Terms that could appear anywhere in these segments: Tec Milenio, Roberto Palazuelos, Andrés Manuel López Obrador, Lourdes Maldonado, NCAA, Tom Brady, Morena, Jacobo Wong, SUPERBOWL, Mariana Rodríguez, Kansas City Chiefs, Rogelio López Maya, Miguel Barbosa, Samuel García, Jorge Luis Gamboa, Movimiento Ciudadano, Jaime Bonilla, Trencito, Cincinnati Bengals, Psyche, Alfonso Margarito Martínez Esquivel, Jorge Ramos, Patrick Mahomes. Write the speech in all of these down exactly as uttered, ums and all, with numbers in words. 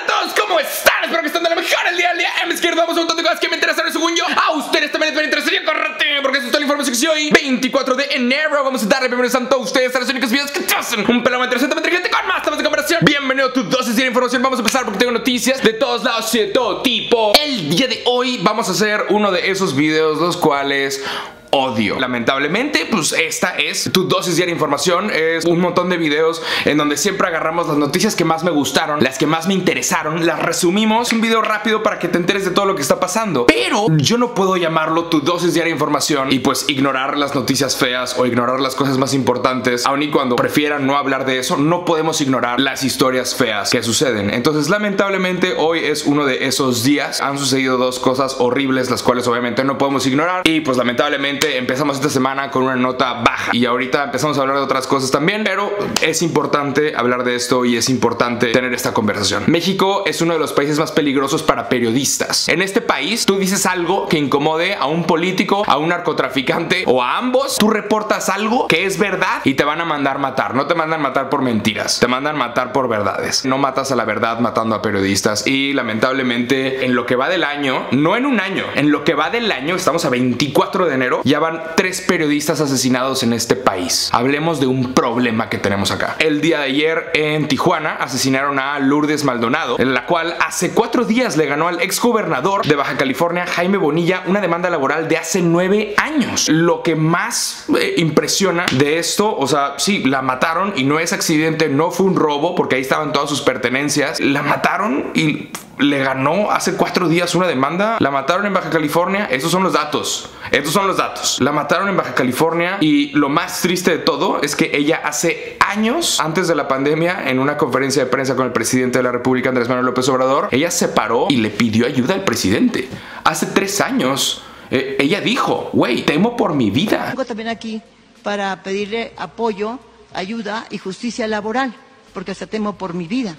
Hola a todos, ¿cómo están? Espero que estén de la mejor el día al día. En mi izquierda vamos a un montón de cosas que me interesaron según yo. A ustedes también les interesaría, correte, porque eso es todo el informe sección. Hoy, veinticuatro de enero, vamos a darle bienvenidos a todos ustedes a los únicos videos que te hacen un pelado interesante, inteligente, con más temas de conversación. Bienvenido a tu dosis de información. Vamos a empezar porque tengo noticias de todos lados y de todo tipo. El día de hoy vamos a hacer uno de esos videos los cuales odio. Lamentablemente, pues esta es tu dosis diaria de información. Es un montón de videos en donde siempre agarramos las noticias que más me gustaron, las que más me interesaron, las resumimos. Un video rápido para que te enteres de todo lo que está pasando. Pero yo no puedo llamarlo tu dosis diaria de información y pues ignorar las noticias feas o ignorar las cosas más importantes. Aun y cuando prefieran no hablar de eso, no podemos ignorar las historias feas que suceden. Entonces, lamentablemente, hoy es uno de esos días. Han sucedido dos cosas horribles, las cuales obviamente no podemos ignorar. Y pues lamentablemente empezamos esta semana con una nota baja y ahorita empezamos a hablar de otras cosas también, pero es importante hablar de esto y es importante tener esta conversación. México es uno de los países más peligrosos para periodistas. En este país, tú dices algo que incomode a un político, a un narcotraficante o a ambos, tú reportas algo que es verdad y te van a mandar matar. No te mandan matar por mentiras, te mandan matar por verdades. No matas a la verdad matando a periodistas. Y lamentablemente, en lo que va del año, no en un año, en lo que va del año, estamos a veinticuatro de enero, ya van tres periodistas asesinados en este país. Hablemos de un problema que tenemos acá. El día de ayer en Tijuana asesinaron a Lourdes Maldonado, en la cual hace cuatro días le ganó al exgobernador de Baja California, Jaime Bonilla, una demanda laboral de hace nueve años. Lo que más eh, impresiona de esto, o sea, sí, la mataron y no es accidente, no fue un robo, porque ahí estaban todas sus pertenencias. La mataron y le ganó hace cuatro días una demanda. La mataron en Baja California. Estos son los datos. Estos son los datos. La mataron en Baja California. Y lo más triste de todo es que ella hace años, antes de la pandemia, en una conferencia de prensa con el presidente de la República, Andrés Manuel López Obrador, ella se paró y le pidió ayuda al presidente. Hace tres años eh, ella dijo: güey, temo por mi vida. Vengo también aquí para pedirle apoyo, ayuda y justicia laboral, porque hasta temo por mi vida.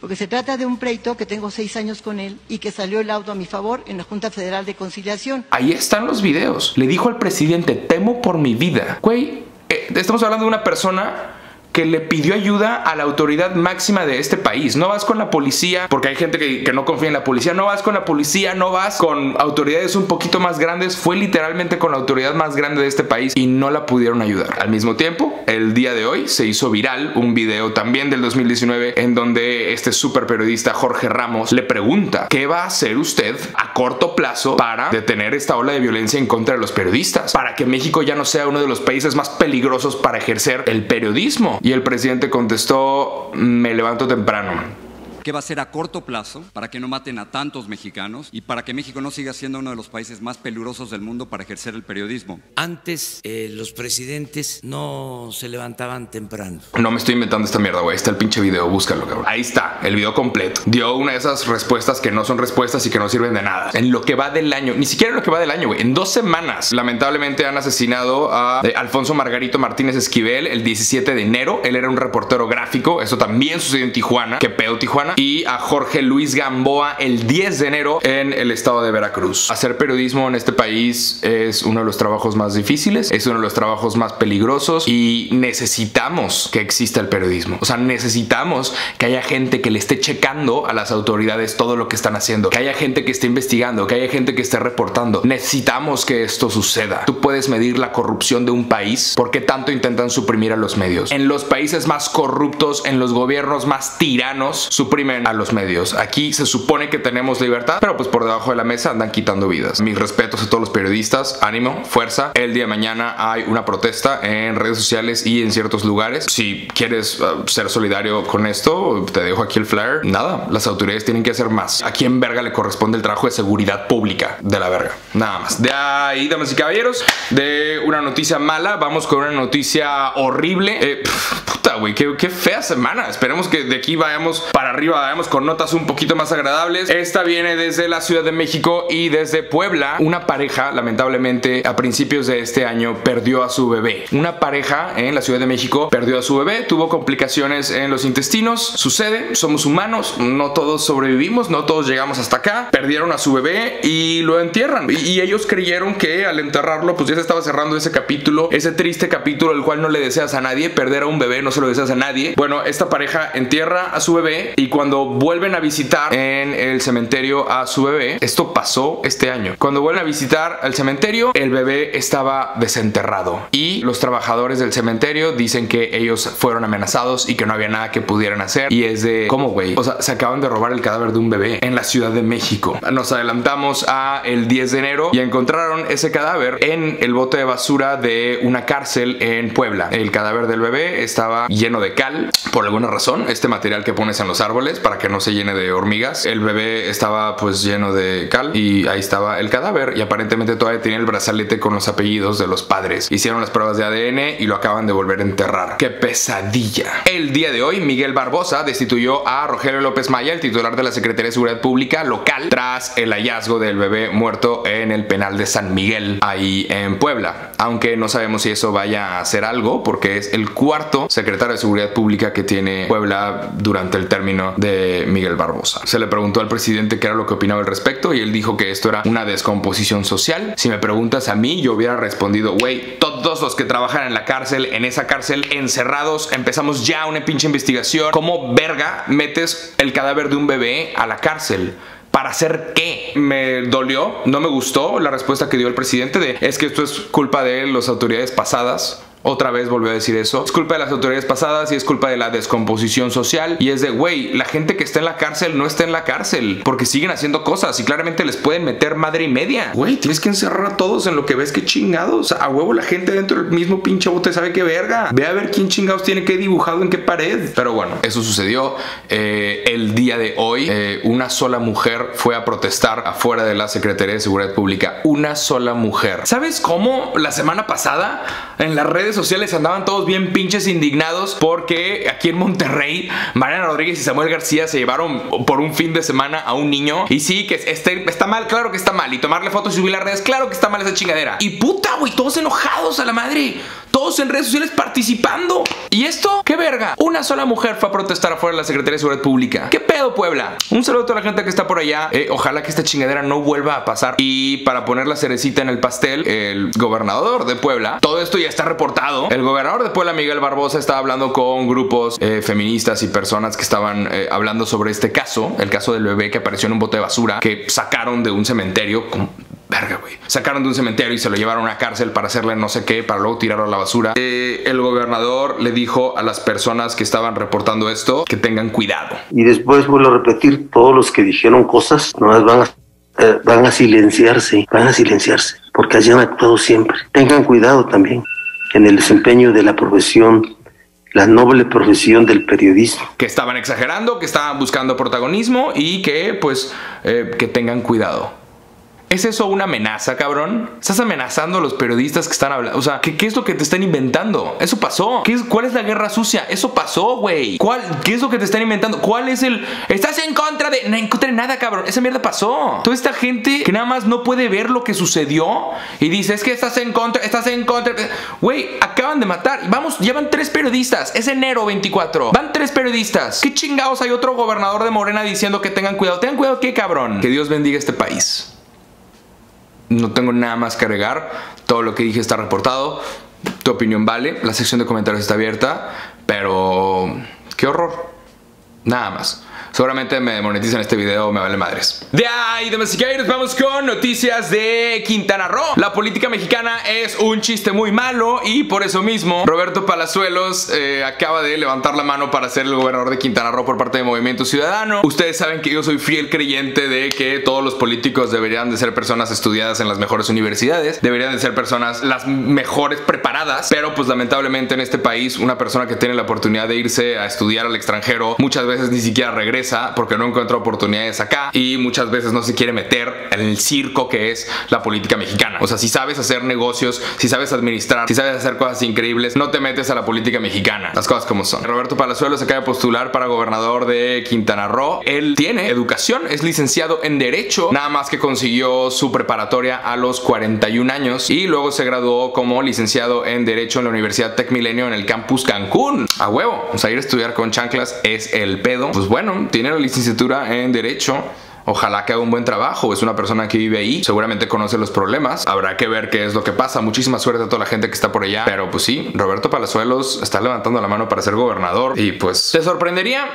Porque se trata de un pleito que tengo seis años con él y que salió el laudo a mi favor en la Junta Federal de Conciliación. Ahí están los videos. Le dijo al presidente: temo por mi vida. Güey, eh, estamos hablando de una persona que le pidió ayuda a la autoridad máxima de este país. No vas con la policía, porque hay gente que, que no confía en la policía. No vas con la policía, no vas con autoridades un poquito más grandes. Fue literalmente con la autoridad más grande de este país y no la pudieron ayudar. Al mismo tiempo, el día de hoy se hizo viral un video también del dos mil diecinueve en donde este super periodista Jorge Ramos le pregunta: ¿qué va a hacer usted a corto plazo para detener esta ola de violencia en contra de los periodistas? Para que México ya no sea uno de los países más peligrosos para ejercer el periodismo. Y el presidente contestó: me levanto temprano. ¿Qué va a hacer a corto plazo para que no maten a tantos mexicanos y para que México no siga siendo uno de los países más peligrosos del mundo para ejercer el periodismo? Antes eh, los presidentes no se levantaban temprano. No me estoy inventando esta mierda, güey. Está el pinche video, búscalo, cabrón. Ahí está, el video completo. Dio una de esas respuestas que no son respuestas y que no sirven de nada. En lo que va del año, ni siquiera en lo que va del año, güey. En dos semanas, lamentablemente han asesinado a eh, Alfonso Margarito Martínez Esquivel el diecisiete de enero. Él era un reportero gráfico. Eso también sucedió en Tijuana. ¿Qué pedo, Tijuana? Y a Jorge Luis Gamboa el diez de enero en el estado de Veracruz. Hacer periodismo en este país es uno de los trabajos más difíciles, es uno de los trabajos más peligrosos y necesitamos que exista el periodismo. O sea, necesitamos que haya gente que le esté checando a las autoridades todo lo que están haciendo, que haya gente que esté investigando, que haya gente que esté reportando. Necesitamos que esto suceda. Tú puedes medir la corrupción de un país porque tanto intentan suprimir a los medios. En los países más corruptos, en los gobiernos más tiranos, suprimen a los medios. Aquí se supone que tenemos libertad, pero pues por debajo de la mesa andan quitando vidas. Mis respetos a todos los periodistas. Ánimo, fuerza. El día de mañana hay una protesta en redes sociales y en ciertos lugares. Si quieres uh, ser solidario con esto, te dejo aquí el flyer. Nada, las autoridades tienen que hacer más. ¿A quién verga le corresponde el trabajo de seguridad pública? De la verga, nada más. De ahí, damas y caballeros, de una noticia mala vamos con una noticia horrible. Eh, pff, puta, güey, qué, qué fea semana. Esperemos que de aquí vayamos para arriba. Vamos con notas un poquito más agradables. Esta viene desde la Ciudad de México y desde Puebla. Una pareja, lamentablemente, a principios de este año perdió a su bebé. Una pareja en la Ciudad de México perdió a su bebé, tuvo complicaciones en los intestinos. Sucede, somos humanos, no todos sobrevivimos, no todos llegamos hasta acá. Perdieron a su bebé y lo entierran. Y, y ellos creyeron que al enterrarlo, pues ya se estaba cerrando ese capítulo, ese triste capítulo, el cual no le deseas a nadie. Perder a un bebé no se lo deseas a nadie. Bueno, esta pareja entierra a su bebé y cuando vuelven a visitar en el cementerio a su bebé, esto pasó este año, cuando vuelven a visitar al cementerio, el bebé estaba desenterrado y los trabajadores del cementerio dicen que ellos fueron amenazados y que no había nada que pudieran hacer. Y es de, ¿cómo, güey? O sea, se acaban de robar el cadáver de un bebé en la Ciudad de México. Nos adelantamos a el diez de enero y encontraron ese cadáver en el bote de basura de una cárcel en Puebla. El cadáver del bebé estaba lleno de cal, por alguna razón, este material que pones en los árboles para que no se llene de hormigas. El bebé estaba pues lleno de cal y ahí estaba el cadáver, y aparentemente todavía tenía el brazalete con los apellidos de los padres. Hicieron las pruebas de A D N y lo acaban de volver a enterrar. ¡Qué pesadilla! El día de hoy, Miguel Barbosa destituyó a Rogelio López Maya, el titular de la Secretaría de Seguridad Pública local, tras el hallazgo del bebé muerto en el penal de San Miguel, ahí en Puebla. Aunque no sabemos si eso vaya a hacer algo, porque es el cuarto secretario de Seguridad Pública que tiene Puebla durante el término de Miguel Barbosa. Se le preguntó al presidente qué era lo que opinaba al respecto y él dijo que esto era una descomposición social. Si me preguntas a mí, yo hubiera respondido, güey, todos los que trabajan en la cárcel, en esa cárcel, encerrados, empezamos ya una pinche investigación. ¿Cómo verga metes el cadáver de un bebé a la cárcel? ¿Para hacer qué? Me dolió, no me gustó la respuesta que dio el presidente de, es que esto es culpa de las autoridades pasadas. Otra vez volvió a decir eso. Es culpa de las autoridades pasadas y es culpa de la descomposición social. Y es de, güey, la gente que está en la cárcel no está en la cárcel porque siguen haciendo cosas y claramente les pueden meter madre y media. Güey, tienes que encerrar a todos en lo que ves que chingados. A huevo la gente dentro del mismo pinche bote sabe qué verga. Ve a ver quién chingados tiene qué dibujado en qué pared. Pero bueno, eso sucedió eh, el día de hoy. Eh, una sola mujer fue a protestar afuera de la Secretaría de Seguridad Pública. Una sola mujer. ¿Sabes cómo la semana pasada en las redes sociales andaban todos bien pinches indignados porque aquí en Monterrey Mariana Rodríguez y Samuel García se llevaron por un fin de semana a un niño? Y sí, que este, está mal, claro que está mal. Y tomarle fotos y subir las redes, claro que está mal esa chingadera. Y puta, güey, todos enojados a la madre, todos en redes sociales participando. ¿Y esto? ¿Qué verga? Una sola mujer fue a protestar afuera de la Secretaría de Seguridad Pública. ¿Qué pedo, Puebla? Un saludo a toda la gente que está por allá. eh, Ojalá que esta chingadera no vuelva a pasar. Y para poner la cerecita en el pastel, el gobernador de Puebla, todo esto ya está reportado. El gobernador de Puebla, Miguel Barbosa, estaba hablando con grupos eh, feministas y personas que estaban eh, hablando sobre este caso, el caso del bebé que apareció en un bote de basura que sacaron de un cementerio con... Verga, güey. Sacaron de un cementerio y se lo llevaron a una cárcel para hacerle no sé qué, para luego tirarlo a la basura. Eh, el gobernador le dijo a las personas que estaban reportando esto que tengan cuidado. Y después vuelvo a repetir, todos los que dijeron cosas nomás van a, eh, van a silenciarse, van a silenciarse, porque así han actuado siempre. Tengan cuidado también en el desempeño de la profesión, la noble profesión del periodismo. Que estaban exagerando, que estaban buscando protagonismo y que, pues, eh, que tengan cuidado. ¿Es eso una amenaza, cabrón? ¿Estás amenazando a los periodistas que están hablando? O sea, ¿qué, qué es lo que te están inventando? Eso pasó. ¿Qué es, ¿Cuál es la guerra sucia? Eso pasó, güey. ¿Cuál, ¿Qué es lo que te están inventando? ¿Cuál es el... Estás en contra de... No, en contra de nada, cabrón. Esa mierda pasó. Toda esta gente que nada más no puede ver lo que sucedió y dice, es que estás en contra, estás en contra. Güey, acaban de matar. Vamos, llevan tres periodistas. Es enero veinticuatro. Van tres periodistas. ¿Qué chingados hay otro gobernador de Morena diciendo que tengan cuidado? ¿Tengan cuidado qué, cabrón? Que Dios bendiga este país. No tengo nada más que agregar. Todo lo que dije está reportado. Tu opinión vale. La sección de comentarios está abierta. Pero... ¡qué horror! Nada más. Seguramente me demonetizan este video, me vale madres. De ahí, de Masiqueiros, vamos con noticias de Quintana Roo. La política mexicana es un chiste muy malo y por eso mismo Roberto Palazuelos eh, acaba de levantar la mano para ser el gobernador de Quintana Roo por parte de Movimiento Ciudadano. Ustedes saben que yo soy fiel creyente de que todos los políticos deberían de ser personas estudiadas en las mejores universidades, deberían de ser personas las mejores preparadas, pero pues lamentablemente en este país una persona que tiene la oportunidad de irse a estudiar al extranjero muchas veces ni siquiera regresa porque no encuentra oportunidades acá y muchas veces no se quiere meter en el circo que es la política mexicana. O sea, si sabes hacer negocios, si sabes administrar, si sabes hacer cosas increíbles, no te metes a la política mexicana. Las cosas como son. Roberto Palazuelos se acaba de postular para gobernador de Quintana Roo. Él tiene educación, es licenciado en Derecho, nada más que consiguió su preparatoria a los cuarenta y un años y luego se graduó como licenciado en Derecho en la Universidad Tec Milenio en el campus Cancún. A huevo, o sea, ir a estudiar con chanclas es el pedo. Pues bueno, tiene la licenciatura en Derecho, Ojalá que haga un buen trabajo, es una persona que vive ahí, seguramente conoce los problemas, habrá que ver qué es lo que pasa. Muchísima suerte a toda la gente que está por allá, pero pues sí, Roberto Palazuelos está levantando la mano para ser gobernador y pues ¿te sorprendería?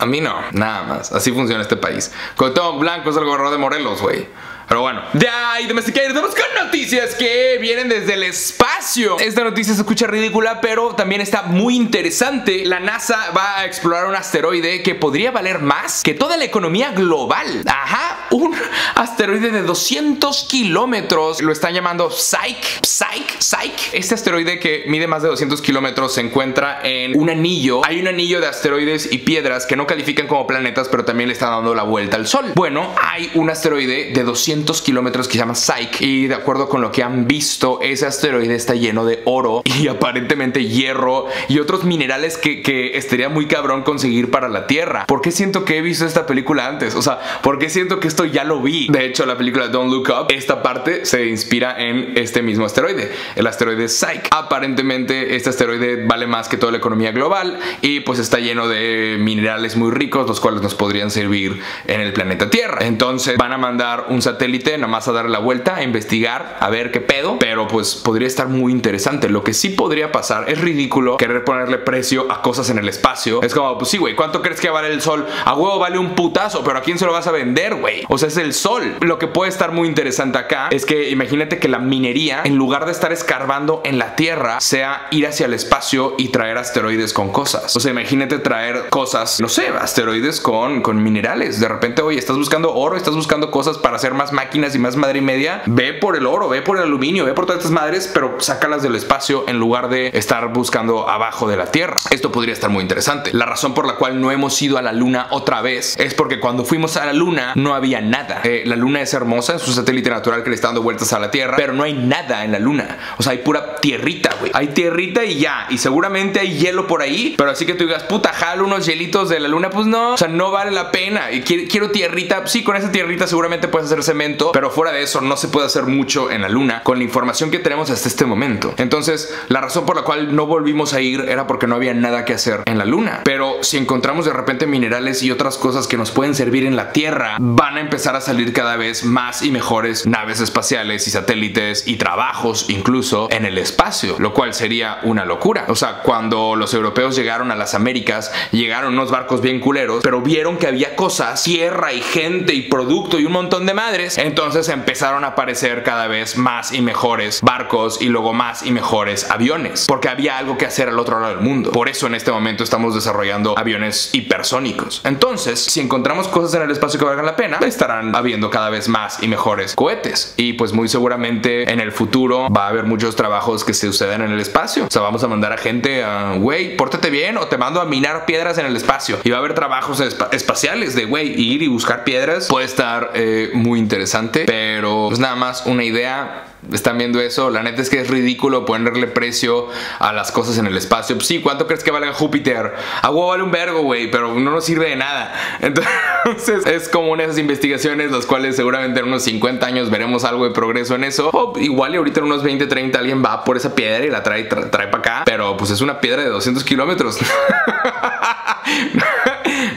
A mí no, nada más, así funciona este país. Cotón Blanco es el gobernador de Morelos, güey. Pero bueno, ya, y Domesticated, vamos con noticias que vienen desde el espacio. Esta noticia se escucha ridícula, pero también está muy interesante. La NASA va a explorar un asteroide que podría valer más que toda la economía global. Ajá, un asteroide de doscientos kilómetros. Lo están llamando Psyche, Psyche, Psyche. Este asteroide que mide más de doscientos kilómetros se encuentra en un anillo. Hay un anillo de asteroides y piedras que no califican como planetas, pero también le están dando la vuelta al Sol. Bueno, hay un asteroide de doscientos kilómetros que se llama Psyche, y de acuerdo con lo que han visto, ese asteroide está lleno de oro y aparentemente hierro y otros minerales que, que estaría muy cabrón conseguir para la Tierra. ¿Por qué siento que he visto esta película antes? O sea, ¿por qué siento que esto ya lo vi? De hecho, la película Don't Look Up, esta parte se inspira en este mismo asteroide, el asteroide Psyche. Aparentemente este asteroide vale más que toda la economía global y pues está lleno de minerales muy ricos, los cuales nos podrían servir en el planeta Tierra. Entonces van a mandar un satélite nada más a dar la vuelta, a investigar, a ver qué pedo, pero pues podría estar muy interesante. Lo que sí podría pasar, es ridículo querer ponerle precio a cosas en el espacio. Es como, pues sí, güey, ¿cuánto crees que vale el sol? A huevo vale un putazo, pero ¿a quién se lo vas a vender, güey? O sea, es el sol. Lo que puede estar muy interesante acá es que imagínate que la minería, en lugar de estar escarbando en la Tierra, sea ir hacia el espacio y traer asteroides con cosas. O sea, imagínate traer cosas, no sé, asteroides con, con minerales. De repente, oye, estás buscando oro, estás buscando cosas para hacer más máquinas y más madre y media, ve por el oro, ve por el aluminio, ve por todas estas madres, pero sácalas del espacio en lugar de estar buscando abajo de la Tierra. Esto podría estar muy interesante. La razón por la cual no hemos ido a la Luna otra vez es porque cuando fuimos a la Luna no había nada. Eh, la Luna es hermosa, es un satélite natural que le está dando vueltas a la Tierra, pero no hay nada en la Luna. O sea, hay pura tierrita, güey. Hay tierrita y ya, y seguramente hay hielo por ahí, pero así que tú digas, puta, jalo unos hielitos de la Luna, pues no, o sea, no vale la pena. Y quiero, quiero tierrita, sí, con esa tierrita seguramente puedes hacerse, pero fuera de eso no se puede hacer mucho en la Luna con la información que tenemos hasta este momento. Entonces, la razón por la cual no volvimos a ir era porque no había nada que hacer en la Luna. Pero si encontramos de repente minerales y otras cosas que nos pueden servir en la Tierra, van a empezar a salir cada vez más y mejores naves espaciales y satélites y trabajos incluso en el espacio, lo cual sería una locura. O sea, cuando los europeos llegaron a las Américas, llegaron unos barcos bien culeros, pero vieron que había cosas, tierra y gente y producto y un montón de madres. Entonces empezaron a aparecer cada vez más y mejores barcos y luego más y mejores aviones, porque había algo que hacer al otro lado del mundo. Por eso en este momento estamos desarrollando aviones hipersónicos. Entonces, si encontramos cosas en el espacio que valgan la pena, estarán habiendo cada vez más y mejores cohetes. Y pues muy seguramente en el futuro va a haber muchos trabajos que se sucedan en el espacio. O sea, vamos a mandar a gente a, güey, pórtate bien o te mando a minar piedras en el espacio. Y va a haber trabajos esp- espaciales de, güey, ir y buscar piedras. Puede estar eh, muy interesante. Interesante, pero pues nada más una idea. Están viendo eso, la neta es que es ridículo ponerle precio a las cosas en el espacio. Pues sí, ¿cuánto crees que valga Júpiter? A huevo vale un vergo, güey, pero no nos sirve de nada. Entonces es como una de esas investigaciones, las cuales seguramente en unos cincuenta años veremos algo de progreso en eso. O igual y ahorita en unos veinte, treinta alguien va por esa piedra y la trae, tra trae para acá. Pero pues es una piedra de doscientos kilómetros.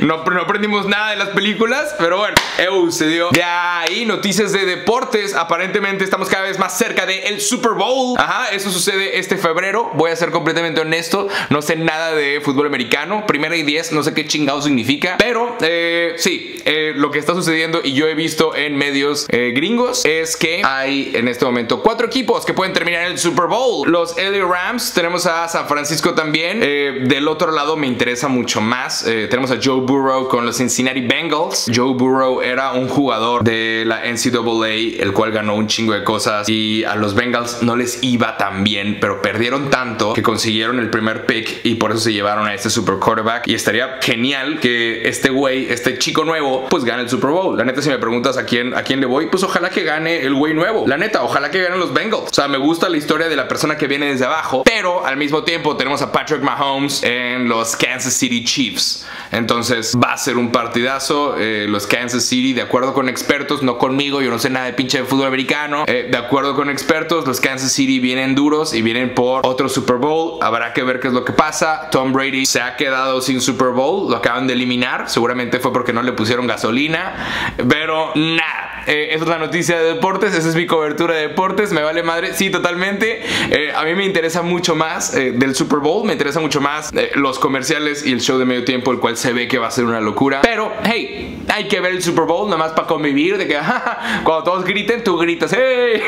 No, no aprendimos nada de las películas, pero bueno, eu, se dio. De ahí, noticias de deportes. Aparentemente estamos cada vez más cerca del Super Bowl. Ajá, eso sucede este febrero. Voy a ser completamente honesto, no sé nada de fútbol americano. Primera y diez, no sé qué chingado significa. Pero, eh, sí, eh, lo que está sucediendo y yo he visto en medios eh, gringos es que hay en este momento cuatro equipos que pueden terminar el Super Bowl. Los L A Rams, tenemos a San Francisco también. Eh, del otro lado me interesa mucho más. Eh, tenemos a Joe Burrow con los Cincinnati Bengals. Joe Burrow era un jugador de la N C A A, el cual ganó un chingo de cosas y a los Bengals no les iba tan bien, pero perdieron tanto que consiguieron el primer pick y por eso se llevaron a este super quarterback. Y estaría genial que este güey, este chico nuevo, pues gane el Super Bowl. La neta, si me preguntas a quién, a quién le voy, pues ojalá que gane el güey nuevo. La neta, ojalá que ganen los Bengals. O sea, me gusta la historia de la persona que viene desde abajo, pero al mismo tiempo tenemos a Patrick Mahomes en los Kansas City Chiefs. Entonces va a ser un partidazo. eh, Los Kansas City, de acuerdo con expertos, no conmigo, yo no sé nada de pinche de fútbol americano, eh, de acuerdo con expertos, los Kansas City vienen duros y vienen por otro Super Bowl. Habrá que ver qué es lo que pasa. Tom Brady se ha quedado sin Super Bowl, lo acaban de eliminar, seguramente fue porque no le pusieron gasolina. Pero nada, eh, esa es la noticia de deportes, esa es mi cobertura de deportes. Me vale madre, sí, totalmente. eh, A mí me interesa mucho más eh, del Super Bowl, me interesa mucho más eh, los comerciales y el show de medio tiempo, el cual se ve que va a ser una locura. Pero hey, hay que ver el Super Bowl, nada más para convivir, de que ja, ja, cuando todos griten, tú gritas hey.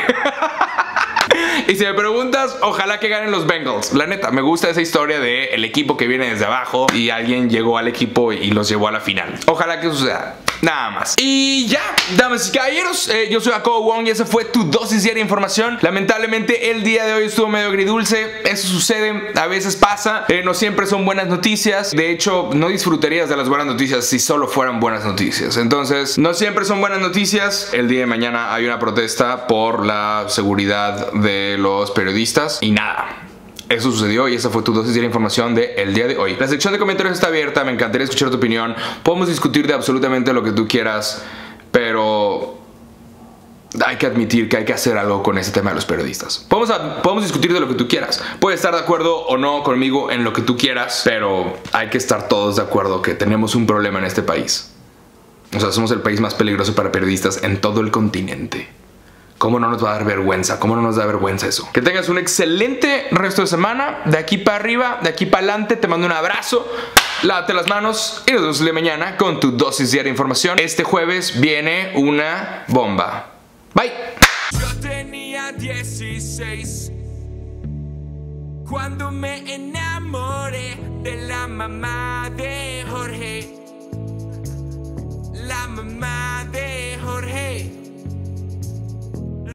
Y si me preguntas, ojalá que ganen los Bengals. La neta, me gusta esa historia de el equipo que viene desde abajo y alguien llegó al equipo y los llevó a la final. Ojalá que suceda. Nada más. Y ya, damas y caballeros, eh, yo soy Jacobo Wong y esa fue tu dosis diaria de información. Lamentablemente el día de hoy estuvo medio agridulce. Eso sucede, a veces pasa. eh, No siempre son buenas noticias. De hecho, no disfrutarías de las buenas noticias si solo fueran buenas noticias. Entonces, no siempre son buenas noticias. El día de mañana hay una protesta por la seguridad de los periodistas. Y nada, eso sucedió y esa fue tu dosis de la información de el día de hoy. La sección de comentarios está abierta, me encantaría escuchar tu opinión. Podemos discutir de absolutamente lo que tú quieras, pero hay que admitir que hay que hacer algo con este tema de los periodistas. Podemos, a, podemos discutir de lo que tú quieras. Puedes estar de acuerdo o no conmigo en lo que tú quieras, pero hay que estar todos de acuerdo que tenemos un problema en este país. O sea, somos el país más peligroso para periodistas en todo el continente. ¿Cómo no nos va a dar vergüenza? ¿Cómo no nos da vergüenza eso? Que tengas un excelente resto de semana. De aquí para arriba, de aquí para adelante. Te mando un abrazo. Lávate las manos. Y nos vemos el día de mañana con tu dosis diaria de información. Este jueves viene una bomba. Bye. Yo tenía dieciséis cuando me enamoré de la mamá de Jorge. La mamá de